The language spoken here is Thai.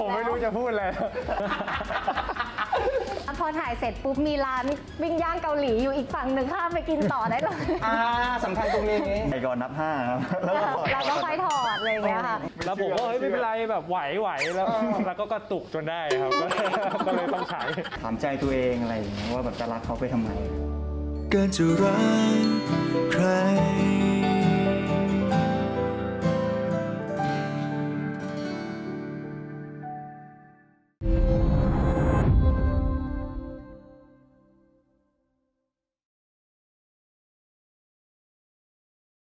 ผมไม่รู้จะพูดเลยพอถ่ายเสร็จปุ๊บมีร้านวิ่งย่างเกาหลีอยู่อีกฝั่งหนึ่งข้ามไปกินต่อได้เลยสำคัญตรงนี้ไอ้ก่อนนับห้าแล้วก็ค่อยถอดอะไรอย่างเงี้ยค่ะแล้วผมก็เฮ้ยไม่เป็นไรแบบไหวแล้วก็กระตุกจนได้ครับก็เลยต้องใช้ถามใจตัวเองอะไรอย่างเงี้ยว่าแบบจะรักเขาไปทำไมการจะรักใคร